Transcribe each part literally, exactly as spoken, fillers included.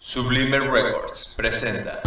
Sublime Records presenta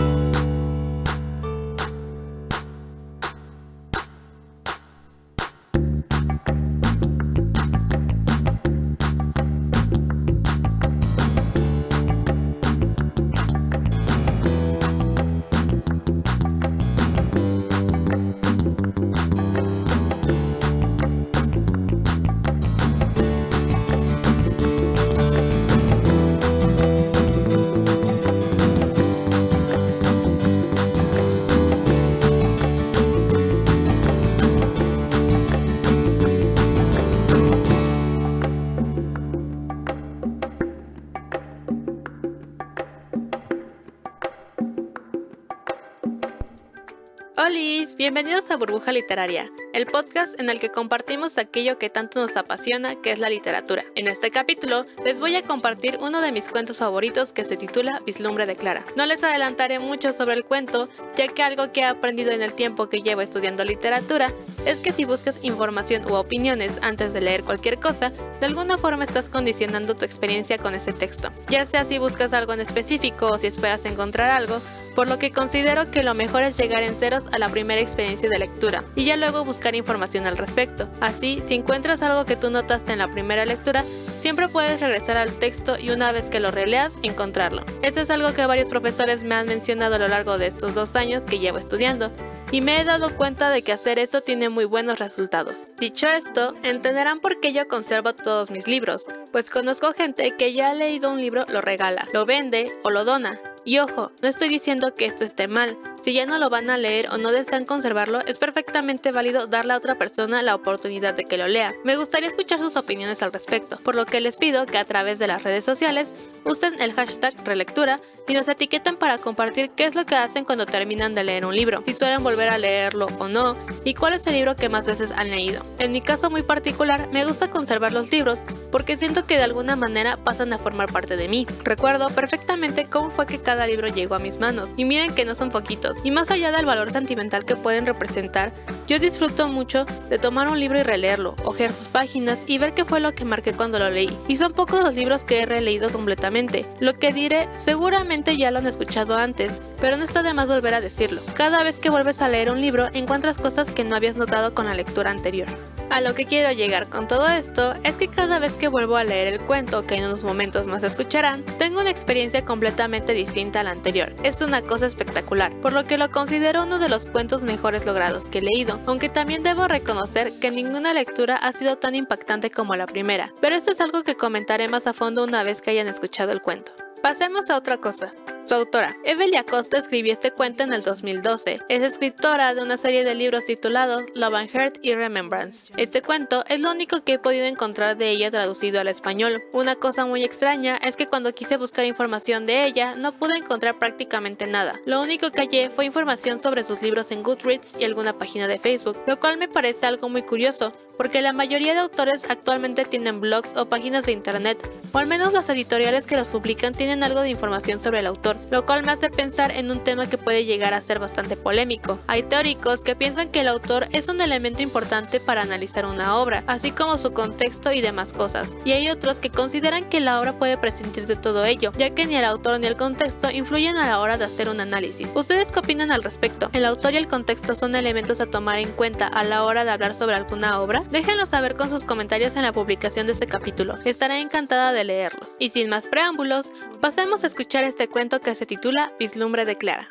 Bienvenidos a Burbuja Literaria, el podcast en el que compartimos aquello que tanto nos apasiona, que es la literatura. En este capítulo, les voy a compartir uno de mis cuentos favoritos que se titula Vislumbre de Clara. No les adelantaré mucho sobre el cuento, ya que algo que he aprendido en el tiempo que llevo estudiando literatura es que si buscas información u opiniones antes de leer cualquier cosa, de alguna forma estás condicionando tu experiencia con ese texto. Ya sea si buscas algo en específico o si esperas encontrar algo, por lo que considero que lo mejor es llegar en ceros a la primera experiencia de lectura y ya luego buscar información al respecto. Así, si encuentras algo que tú notaste en la primera lectura, siempre puedes regresar al texto y una vez que lo releas, encontrarlo. Eso es algo que varios profesores me han mencionado a lo largo de estos dos años que llevo estudiando, y me he dado cuenta de que hacer eso tiene muy buenos resultados. Dicho esto, entenderán por qué yo conservo todos mis libros, pues conozco gente que ya ha leído un libro, lo regala, lo vende o lo dona. Y ojo, no estoy diciendo que esto esté mal. Si ya no lo van a leer o no desean conservarlo, es perfectamente válido darle a otra persona la oportunidad de que lo lea. Me gustaría escuchar sus opiniones al respecto, por lo que les pido que a través de las redes sociales usen el hashtag relectura y nos etiqueten para compartir qué es lo que hacen cuando terminan de leer un libro, si suelen volver a leerlo o no, y cuál es el libro que más veces han leído. En mi caso muy particular, me gusta conservar los libros porque siento que de alguna manera pasan a formar parte de mí. Recuerdo perfectamente cómo fue que cada libro llegó a mis manos, y miren que no son poquitos. Y más allá del valor sentimental que pueden representar, yo disfruto mucho de tomar un libro y releerlo, hojear sus páginas y ver qué fue lo que marqué cuando lo leí. Y son pocos los libros que he releído completamente. Lo que diré seguramente ya lo han escuchado antes, pero no está de más volver a decirlo. Cada vez que vuelves a leer un libro, encuentras cosas que no habías notado con la lectura anterior. A lo que quiero llegar con todo esto es que cada vez que vuelvo a leer el cuento, que en unos momentos más escucharán, tengo una experiencia completamente distinta a la anterior. Es una cosa espectacular, por lo que lo considero uno de los cuentos mejores logrados que he leído, aunque también debo reconocer que ninguna lectura ha sido tan impactante como la primera, pero esto es algo que comentaré más a fondo una vez que hayan escuchado el cuento. Pasemos a otra cosa. Su autora, Eveli Acosta, escribió este cuento en el dos mil doce. Es escritora de una serie de libros titulados Love and Heart y Remembrance. Este cuento es lo único que he podido encontrar de ella traducido al español. Una cosa muy extraña es que cuando quise buscar información de ella, no pude encontrar prácticamente nada. Lo único que hallé fue información sobre sus libros en Goodreads y alguna página de Facebook, lo cual me parece algo muy curioso, porque la mayoría de autores actualmente tienen blogs o páginas de internet, o al menos las editoriales que los publican tienen algo de información sobre el autor, lo cual me hace pensar en un tema que puede llegar a ser bastante polémico. Hay teóricos que piensan que el autor es un elemento importante para analizar una obra, así como su contexto y demás cosas, y hay otros que consideran que la obra puede prescindir de todo ello, ya que ni el autor ni el contexto influyen a la hora de hacer un análisis. ¿Ustedes qué opinan al respecto? ¿El autor y el contexto son elementos a tomar en cuenta a la hora de hablar sobre alguna obra? Déjenlo saber con sus comentarios en la publicación de este capítulo, estaré encantada de leerlos. Y sin más preámbulos, pasemos a escuchar este cuento que se titula Vislumbre de Clara.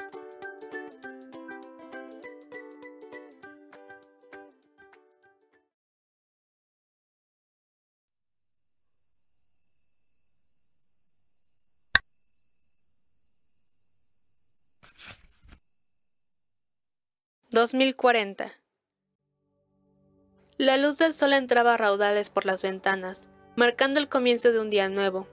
dos mil cuarenta. La luz del sol entraba a raudales por las ventanas, marcando el comienzo de un día nuevo.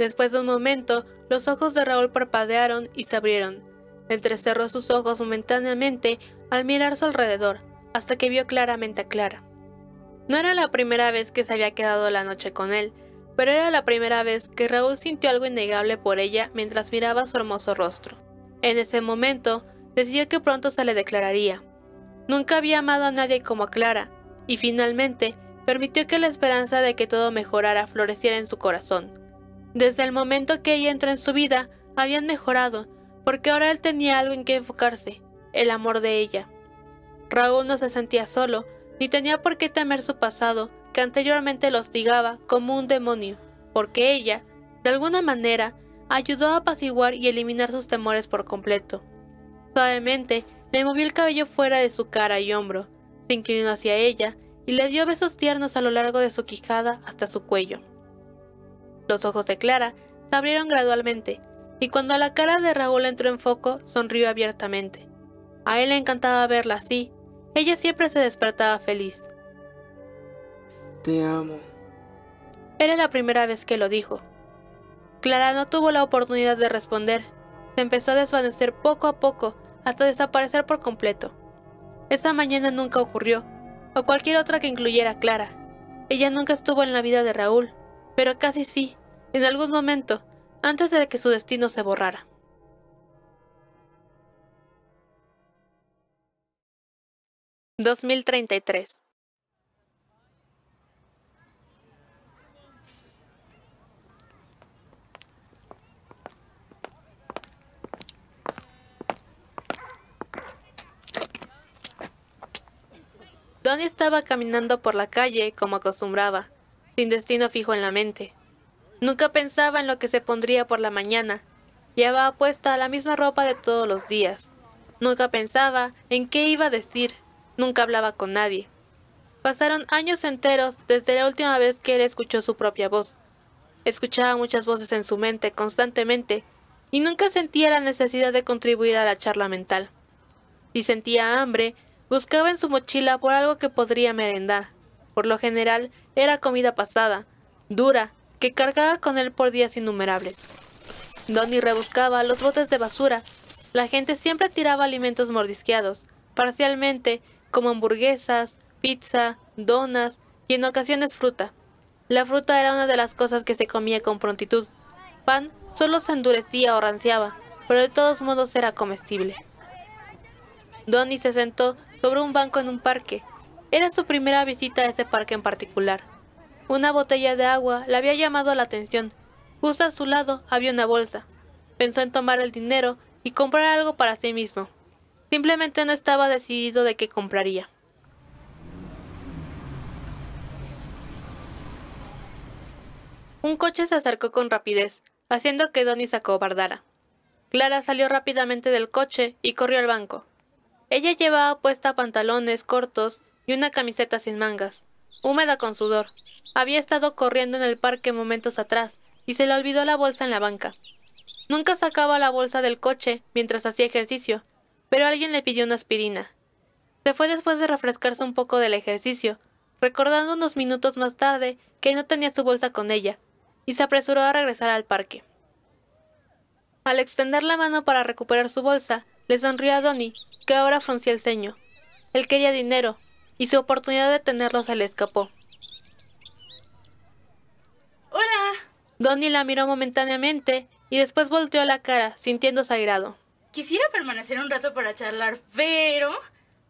Después de un momento, los ojos de Raúl parpadearon y se abrieron. Entrecerró sus ojos momentáneamente al mirar su alrededor, hasta que vio claramente a Clara. No era la primera vez que se había quedado la noche con él, pero era la primera vez que Raúl sintió algo innegable por ella mientras miraba su hermoso rostro. En ese momento, decidió que pronto se le declararía. Nunca había amado a nadie como a Clara, y finalmente permitió que la esperanza de que todo mejorara floreciera en su corazón. Desde el momento que ella entró en su vida, habían mejorado, porque ahora él tenía algo en que enfocarse, el amor de ella. Raúl no se sentía solo, ni tenía por qué temer su pasado, que anteriormente lo hostigaba como un demonio, porque ella, de alguna manera, ayudó a apaciguar y eliminar sus temores por completo. Suavemente le movió el cabello fuera de su cara y hombro, se inclinó hacia ella y le dio besos tiernos a lo largo de su quijada hasta su cuello. Los ojos de Clara se abrieron gradualmente, y cuando la cara de Raúl entró en foco, sonrió abiertamente. A él le encantaba verla así, ella siempre se despertaba feliz. Te amo. Era la primera vez que lo dijo. Clara no tuvo la oportunidad de responder, se empezó a desvanecer poco a poco, hasta desaparecer por completo. Esa mañana nunca ocurrió, o cualquier otra que incluyera a Clara. Ella nunca estuvo en la vida de Raúl, pero casi sí, en algún momento, antes de que su destino se borrara. dos mil treinta y tres. Donnie estaba caminando por la calle como acostumbraba, sin destino fijo en la mente. Nunca pensaba en lo que se pondría por la mañana. Llevaba puesta la misma ropa de todos los días. Nunca pensaba en qué iba a decir. Nunca hablaba con nadie. Pasaron años enteros desde la última vez que él escuchó su propia voz. Escuchaba muchas voces en su mente constantemente y nunca sentía la necesidad de contribuir a la charla mental. Si sentía hambre, buscaba en su mochila por algo que podría merendar. Por lo general, era comida pasada, dura, que cargaba con él por días innumerables. Donnie rebuscaba los botes de basura. La gente siempre tiraba alimentos mordisqueados, parcialmente, como hamburguesas, pizza, donas y en ocasiones fruta. La fruta era una de las cosas que se comía con prontitud. Pan solo se endurecía o ranciaba, pero de todos modos era comestible. Donnie se sentó sobre un banco en un parque. Era su primera visita a ese parque en particular. Una botella de agua le había llamado la atención. Justo a su lado había una bolsa. Pensó en tomar el dinero y comprar algo para sí mismo. Simplemente no estaba decidido de qué compraría. Un coche se acercó con rapidez, haciendo que Donnie se acobardara. Clara salió rápidamente del coche y corrió al banco. Ella llevaba puesta pantalones cortos y una camiseta sin mangas, húmeda con sudor. Había estado corriendo en el parque momentos atrás y se le olvidó la bolsa en la banca. Nunca sacaba la bolsa del coche mientras hacía ejercicio, pero alguien le pidió una aspirina. Se fue después de refrescarse un poco del ejercicio, recordando unos minutos más tarde que no tenía su bolsa con ella, y se apresuró a regresar al parque. Al extender la mano para recuperar su bolsa, le sonrió a Donnie, que ahora fruncía el ceño. Él quería dinero, y su oportunidad de tenerlo se le escapó. ¡Hola! Donnie la miró momentáneamente y después volteó la cara, sintiéndose airado. Quisiera permanecer un rato para charlar, pero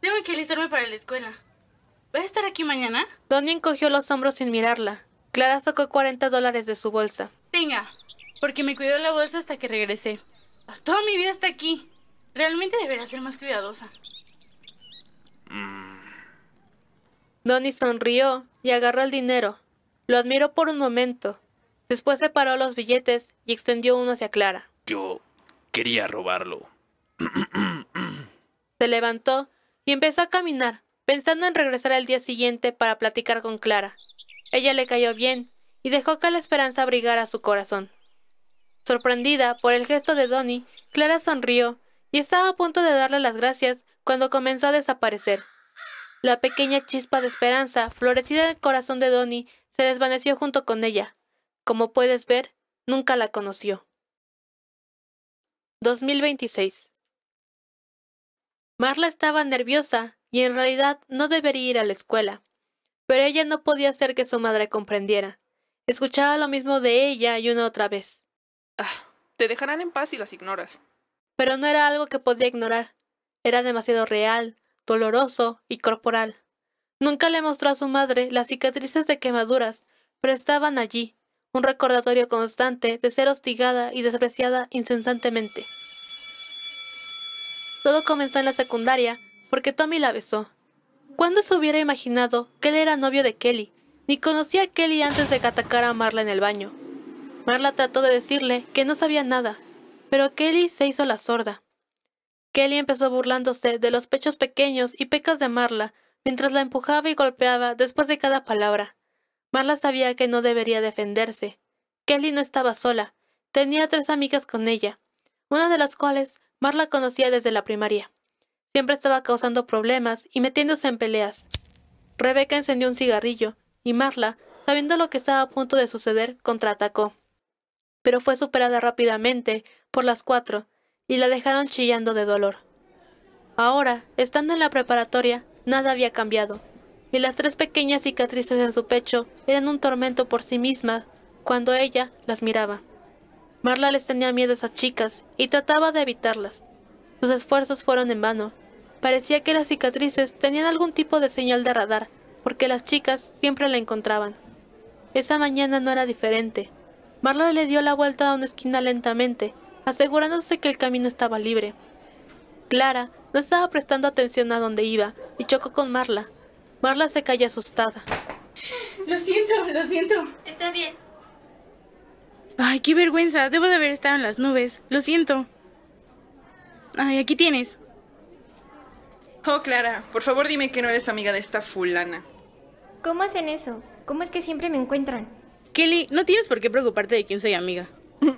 tengo que alistarme para la escuela. ¿Vas a estar aquí mañana? Donnie encogió los hombros sin mirarla. Clara sacó cuarenta dólares de su bolsa. Tenga, porque me cuidó la bolsa hasta que regresé. Toda mi vida está aquí. Realmente debería ser más cuidadosa. Mm. Donnie sonrió y agarró el dinero. Lo admiró por un momento. Después separó los billetes y extendió uno hacia Clara. Yo quería robarlo. Se levantó y empezó a caminar, pensando en regresar al día siguiente para platicar con Clara. Ella le cayó bien y dejó que la esperanza abrigara su corazón. Sorprendida por el gesto de Donnie, Clara sonrió y estaba a punto de darle las gracias cuando comenzó a desaparecer. La pequeña chispa de esperanza florecida en el corazón de Donnie se desvaneció junto con ella. Como puedes ver, nunca la conoció. dos mil veintiséis. Marla estaba nerviosa y en realidad no debería ir a la escuela, pero ella no podía hacer que su madre comprendiera. Escuchaba lo mismo de ella y una otra vez. Ah, te dejarán en paz si las ignoras. Pero no era algo que podía ignorar. Era demasiado real, doloroso y corporal. Nunca le mostró a su madre las cicatrices de quemaduras, pero estaban allí, un recordatorio constante de ser hostigada y despreciada incesantemente. Todo comenzó en la secundaria porque Tommy la besó. ¿Cuándo se hubiera imaginado que él era novio de Kelly? Ni conocía a Kelly antes de que atacara a Marla en el baño. Marla trató de decirle que no sabía nada, pero Kelly se hizo la sorda. Kelly empezó burlándose de los pechos pequeños y pecas de Marla, mientras la empujaba y golpeaba después de cada palabra. Marla sabía que no debería defenderse. Kelly no estaba sola, tenía tres amigas con ella, una de las cuales Marla conocía desde la primaria. Siempre estaba causando problemas y metiéndose en peleas. Rebeca encendió un cigarrillo y Marla, sabiendo lo que estaba a punto de suceder, contraatacó. Pero fue superada rápidamente por las cuatro y la dejaron chillando de dolor. Ahora, estando en la preparatoria, nada había cambiado, y las tres pequeñas cicatrices en su pecho eran un tormento por sí misma cuando ella las miraba. Marla les tenía miedo a esas chicas y trataba de evitarlas. Sus esfuerzos fueron en vano. Parecía que las cicatrices tenían algún tipo de señal de radar, porque las chicas siempre la encontraban. Esa mañana no era diferente. Marla le dio la vuelta a una esquina lentamente, asegurándose que el camino estaba libre. Clara no estaba prestando atención a donde iba y chocó con Marla. Marla se cayó asustada. Lo siento, lo siento. Está bien. Ay, qué vergüenza. Debo de haber estado en las nubes. Lo siento. Ay, aquí tienes. Oh, Clara, por favor dime que no eres amiga de esta fulana. ¿Cómo hacen eso? ¿Cómo es que siempre me encuentran? Kelly, no tienes por qué preocuparte de quién soy amiga.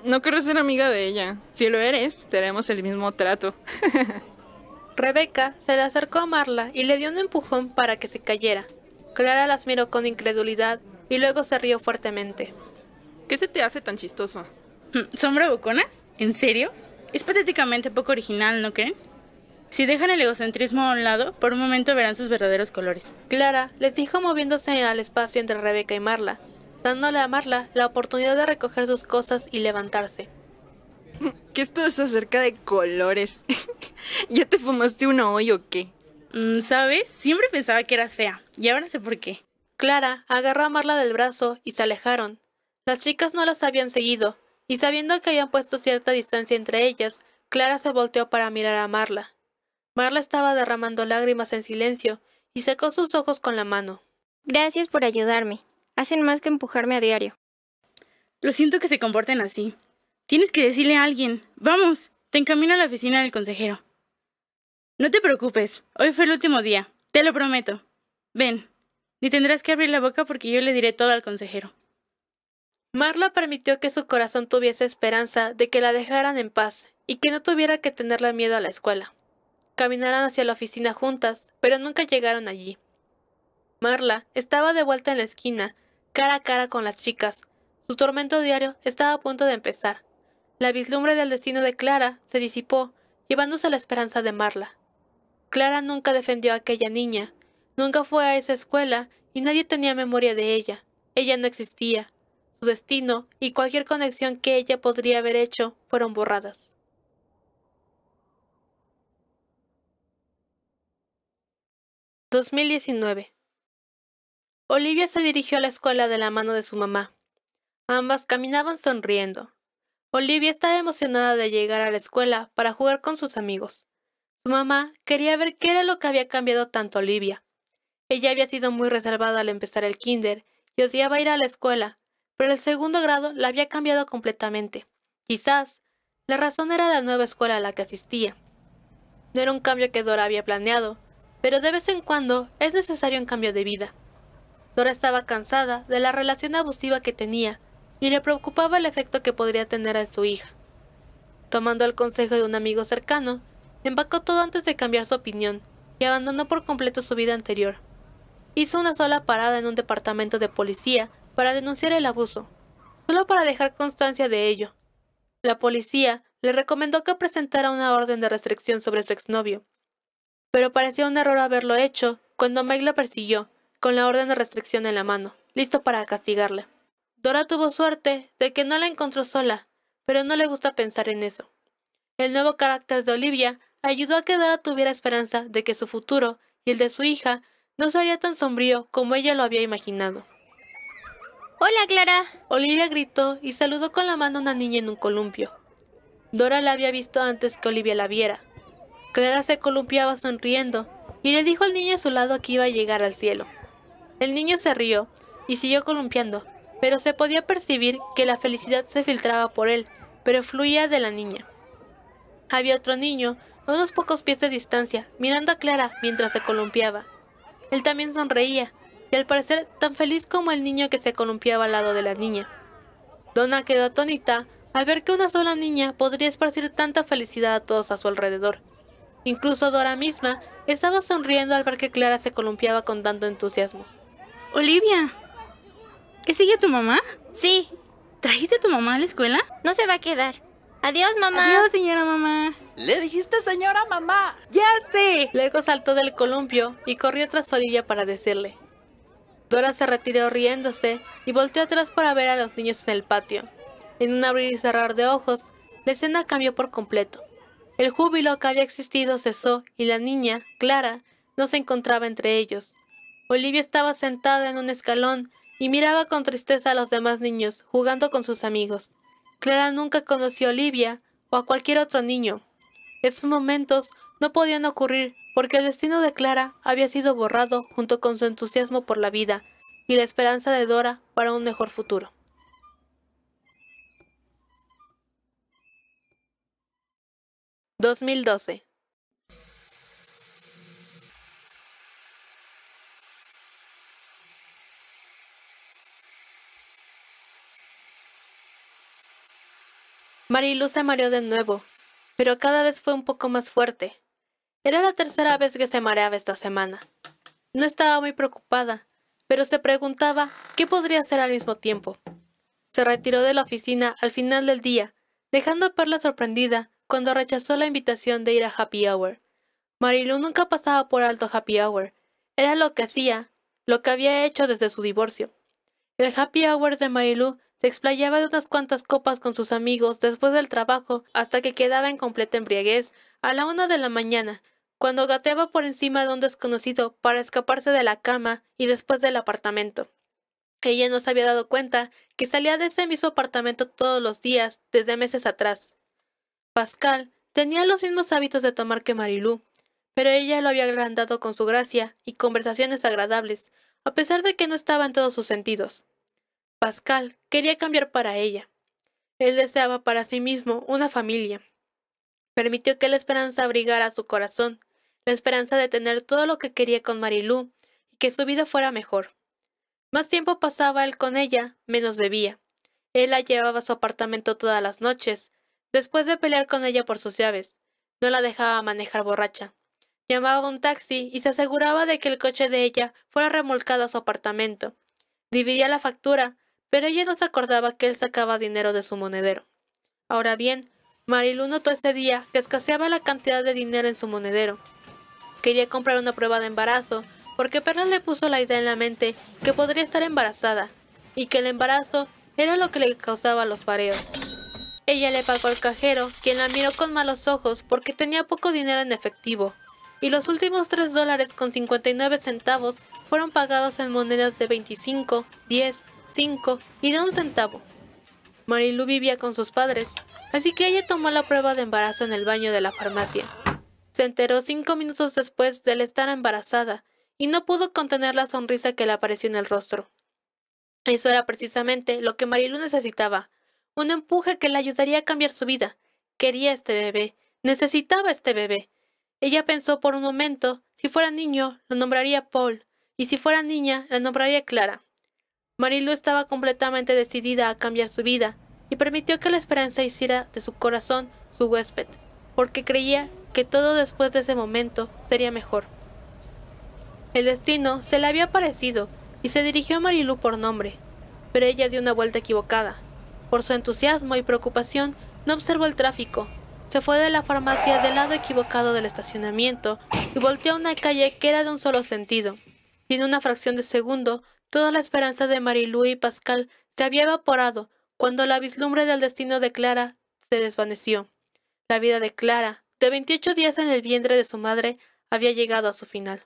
No quiero ser amiga de ella. Si lo eres, tenemos el mismo trato. Rebeca se le acercó a Marla y le dio un empujón para que se cayera. Clara las miró con incredulidad y luego se rió fuertemente. ¿Qué se te hace tan chistoso? ¿Son bravuconas? ¿En serio? Es patéticamente poco original, ¿no creen? Si dejan el egocentrismo a un lado, por un momento verán sus verdaderos colores. Clara les dijo moviéndose al espacio entre Rebeca y Marla, dándole a Marla la oportunidad de recoger sus cosas y levantarse. ¿Qué es todo eso acerca de colores? ¿Ya te fumaste una hoy o qué? Mm, ¿Sabes? Siempre pensaba que eras fea, y ahora sé por qué. Clara agarró a Marla del brazo y se alejaron. Las chicas no las habían seguido, y sabiendo que habían puesto cierta distancia entre ellas, Clara se volteó para mirar a Marla. Marla estaba derramando lágrimas en silencio y secó sus ojos con la mano. Gracias por ayudarme. Hacen más que empujarme a diario. Lo siento que se comporten así. Tienes que decirle a alguien. Vamos, te encamino a la oficina del consejero. No te preocupes, hoy fue el último día, te lo prometo. Ven, ni tendrás que abrir la boca porque yo le diré todo al consejero. Marla permitió que su corazón tuviese esperanza de que la dejaran en paz y que no tuviera que tenerle miedo a la escuela. Caminaron hacia la oficina juntas, pero nunca llegaron allí. Marla estaba de vuelta en la esquina, cara a cara con las chicas. Su tormento diario estaba a punto de empezar. La vislumbre del destino de Clara se disipó, llevándose la esperanza de Marla. Clara nunca defendió a aquella niña, nunca fue a esa escuela y nadie tenía memoria de ella. Ella no existía. Su destino y cualquier conexión que ella podría haber hecho fueron borradas. dos mil diecinueve. Olivia se dirigió a la escuela de la mano de su mamá. Ambas caminaban sonriendo. Olivia estaba emocionada de llegar a la escuela para jugar con sus amigos. Su mamá quería ver qué era lo que había cambiado tanto Olivia. Ella había sido muy reservada al empezar el kinder y odiaba ir a la escuela, pero el segundo grado la había cambiado completamente. Quizás la razón era la nueva escuela a la que asistía. No era un cambio que Dora había planeado, pero de vez en cuando es necesario un cambio de vida. Dora estaba cansada de la relación abusiva que tenía y le preocupaba el efecto que podría tener en su hija. Tomando el consejo de un amigo cercano, empacó todo antes de cambiar su opinión y abandonó por completo su vida anterior. Hizo una sola parada en un departamento de policía para denunciar el abuso, solo para dejar constancia de ello. La policía le recomendó que presentara una orden de restricción sobre su exnovio, pero parecía un error haberlo hecho cuando Mike la persiguió, con la orden de restricción en la mano, listo para castigarla. Dora tuvo suerte de que no la encontró sola, pero no le gusta pensar en eso. El nuevo carácter de Olivia ayudó a que Dora tuviera esperanza de que su futuro y el de su hija no sería tan sombrío como ella lo había imaginado. ¡Hola, Clara! Olivia gritó y saludó con la mano a una niña en un columpio. Dora la había visto antes que Olivia la viera. Clara se columpiaba sonriendo y le dijo al niño a su lado que iba a llegar al cielo. El niño se rió y siguió columpiando, pero se podía percibir que la felicidad se filtraba por él, pero fluía de la niña. Había otro niño a unos pocos pies de distancia, mirando a Clara mientras se columpiaba. Él también sonreía, y al parecer tan feliz como el niño que se columpiaba al lado de la niña. Donna quedó atónita al ver que una sola niña podría esparcir tanta felicidad a todos a su alrededor. Incluso Dora misma estaba sonriendo al ver que Clara se columpiaba con tanto entusiasmo. Olivia, ¿es ella tu mamá? Sí. ¿Trajiste a tu mamá a la escuela? No se va a quedar. Adiós, mamá. Adiós, señora mamá. Le dijiste, señora mamá. Ya sé. Luego saltó del columpio y corrió tras Olivia para decirle. Dora se retiró riéndose y volteó atrás para ver a los niños en el patio. En un abrir y cerrar de ojos, la escena cambió por completo. El júbilo que había existido cesó y la niña, Clara, no se encontraba entre ellos. Olivia estaba sentada en un escalón y miraba con tristeza a los demás niños jugando con sus amigos. Clara nunca conoció a Olivia o a cualquier otro niño. Esos momentos no podían ocurrir porque el destino de Clara había sido borrado junto con su entusiasmo por la vida y la esperanza de Dora para un mejor futuro. dos mil doce. Marilú se mareó de nuevo, pero cada vez fue un poco más fuerte. Era la tercera vez que se mareaba esta semana. No estaba muy preocupada, pero se preguntaba qué podría hacer al mismo tiempo. Se retiró de la oficina al final del día, dejando a Perla sorprendida cuando rechazó la invitación de ir a Happy Hour. Marilú nunca pasaba por alto Happy Hour. Era lo que hacía, lo que había hecho desde su divorcio. El Happy Hour de Marilú se explayaba de unas cuantas copas con sus amigos después del trabajo hasta que quedaba en completa embriaguez a la una de la mañana, cuando gateaba por encima de un desconocido para escaparse de la cama y después del apartamento. Ella no se había dado cuenta que salía de ese mismo apartamento todos los días desde meses atrás. Pascal tenía los mismos hábitos de tomar que Marilú, pero ella lo había agrandado con su gracia y conversaciones agradables, a pesar de que no estaba en todos sus sentidos. Pascal quería cambiar para ella. Él deseaba para sí mismo una familia. Permitió que la esperanza abrigara su corazón, la esperanza de tener todo lo que quería con Marilú y que su vida fuera mejor. Más tiempo pasaba él con ella, menos bebía. Él la llevaba a su apartamento todas las noches, después de pelear con ella por sus llaves. No la dejaba manejar borracha. Llamaba un taxi y se aseguraba de que el coche de ella fuera remolcado a su apartamento. Dividía la factura, pero ella no se acordaba que él sacaba dinero de su monedero. Ahora bien, Marilú notó ese día que escaseaba la cantidad de dinero en su monedero. Quería comprar una prueba de embarazo porque Perla le puso la idea en la mente que podría estar embarazada y que el embarazo era lo que le causaba los mareos. Ella le pagó al cajero, quien la miró con malos ojos porque tenía poco dinero en efectivo, y los últimos tres dólares con cincuenta y nueve centavos fueron pagados en monedas de veinticinco, diez, cinco y de un centavo. Marilú vivía con sus padres, así que ella tomó la prueba de embarazo en el baño de la farmacia. Se enteró cinco minutos después de estar embarazada y no pudo contener la sonrisa que le apareció en el rostro. Eso era precisamente lo que Marilú necesitaba, un empuje que le ayudaría a cambiar su vida. Quería este bebé, necesitaba este bebé. Ella pensó por un momento, si fuera niño, lo nombraría Paul, y si fuera niña, la nombraría Clara. Marilú estaba completamente decidida a cambiar su vida y permitió que la esperanza hiciera de su corazón su huésped, porque creía que todo después de ese momento sería mejor. El destino se le había aparecido y se dirigió a Marilú por nombre, pero ella dio una vuelta equivocada. Por su entusiasmo y preocupación, no observó el tráfico. Se fue de la farmacia del lado equivocado del estacionamiento y volteó a una calle que era de un solo sentido. Y en una fracción de segundo, toda la esperanza de Marilú y Pascal se había evaporado cuando la vislumbre del destino de Clara se desvaneció. La vida de Clara, de veintiocho días en el vientre de su madre, había llegado a su final.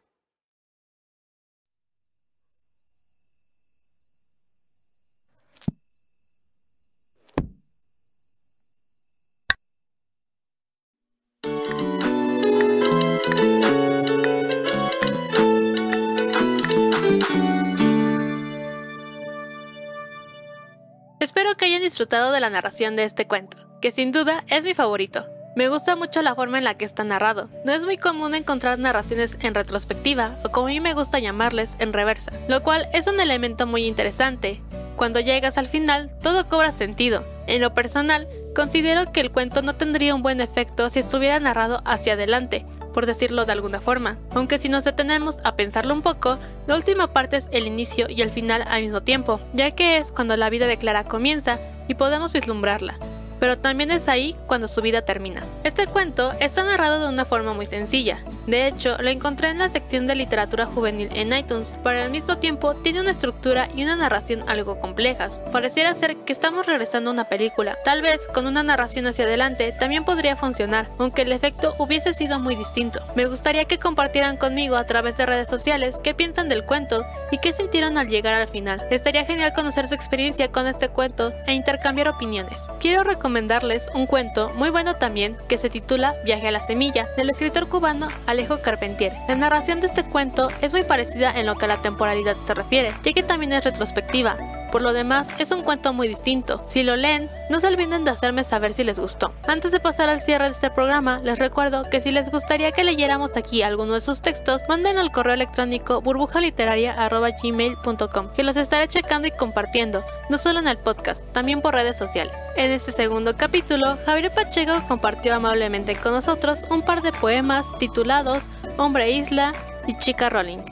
disfrutado de la narración de este cuento, que sin duda es mi favorito. Me gusta mucho la forma en la que está narrado. No es muy común encontrar narraciones en retrospectiva, o como a mí me gusta llamarles, en reversa, lo cual es un elemento muy interesante. Cuando llegas al final, todo cobra sentido. En lo personal, considero que el cuento no tendría un buen efecto si estuviera narrado hacia adelante, por decirlo de alguna forma, aunque si nos detenemos a pensarlo un poco, la última parte es el inicio y el final al mismo tiempo, ya que es cuando la vida de Clara comienza y podemos vislumbrarla, pero también es ahí cuando su vida termina. Este cuento está narrado de una forma muy sencilla. De hecho, lo encontré en la sección de literatura juvenil en iTunes, pero al mismo tiempo tiene una estructura y una narración algo complejas. Pareciera ser que estamos regresando a una película. Tal vez con una narración hacia adelante también podría funcionar, aunque el efecto hubiese sido muy distinto. Me gustaría que compartieran conmigo a través de redes sociales qué piensan del cuento y qué sintieron al llegar al final. Estaría genial conocer su experiencia con este cuento e intercambiar opiniones. Quiero recomendarles recomendarles un cuento muy bueno también que se titula Viaje a la Semilla, del escritor cubano Alejo Carpentier. La narración de este cuento es muy parecida en lo que a la temporalidad se refiere, ya que también es retrospectiva. Por lo demás, es un cuento muy distinto. Si lo leen, no se olviden de hacerme saber si les gustó. Antes de pasar al cierre de este programa, les recuerdo que si les gustaría que leyéramos aquí alguno de sus textos, mándenlo al correo electrónico burbuja literaria arroba gmail punto com, que los estaré checando y compartiendo, no solo en el podcast, también por redes sociales. En este segundo capítulo, Javier Pacheco compartió amablemente con nosotros un par de poemas titulados Hombre Isla y Chica Rolling.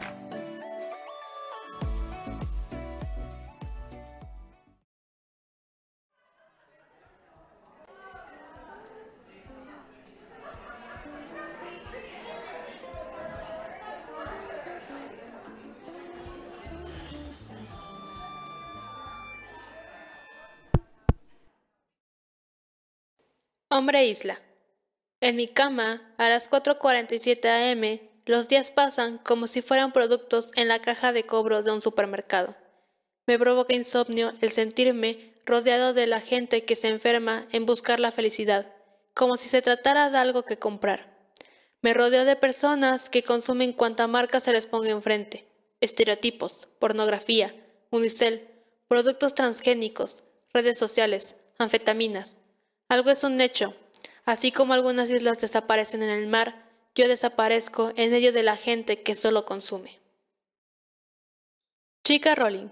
Hombre Isla. En mi cama, a las cuatro cuarenta y siete a m, los días pasan como si fueran productos en la caja de cobro de un supermercado. Me provoca insomnio el sentirme rodeado de la gente que se enferma en buscar la felicidad, como si se tratara de algo que comprar. Me rodeo de personas que consumen cuanta marca se les ponga enfrente: estereotipos, pornografía, unicel, productos transgénicos, redes sociales, anfetaminas. Algo es un hecho. Así como algunas islas desaparecen en el mar, yo desaparezco en medio de la gente que solo consume. Chica Rolling.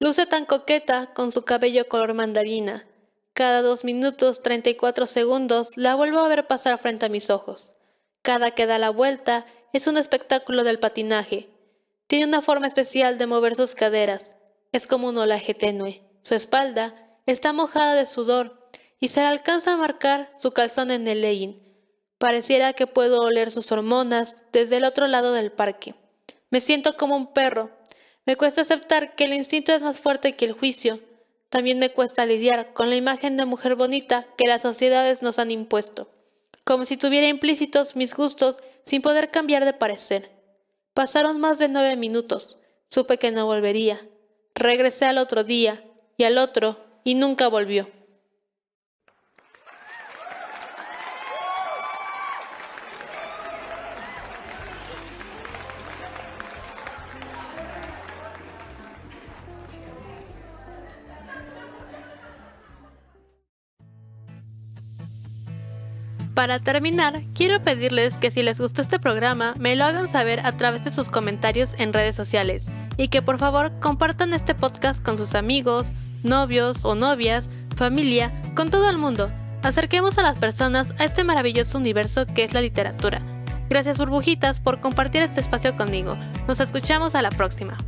Luce tan coqueta con su cabello color mandarina. Cada dos minutos treinta y cuatro segundos la vuelvo a ver pasar frente a mis ojos. Cada que da la vuelta es un espectáculo del patinaje. Tiene una forma especial de mover sus caderas. Es como un olaje tenue. Su espalda está mojada de sudor y se le alcanza a marcar su calzón en el legging. Pareciera que puedo oler sus hormonas desde el otro lado del parque. Me siento como un perro. Me cuesta aceptar que el instinto es más fuerte que el juicio. También me cuesta lidiar con la imagen de mujer bonita que las sociedades nos han impuesto, como si tuviera implícitos mis gustos sin poder cambiar de parecer. Pasaron más de nueve minutos. Supe que no volvería. Regresé al otro día, y al otro, y nunca volvió. Para terminar, quiero pedirles que si les gustó este programa, me lo hagan saber a través de sus comentarios en redes sociales, y que por favor compartan este podcast con sus amigos, novios o novias, familia, con todo el mundo. Acerquemos a las personas a este maravilloso universo que es la literatura. Gracias, burbujitas, por compartir este espacio conmigo. Nos escuchamos a la próxima.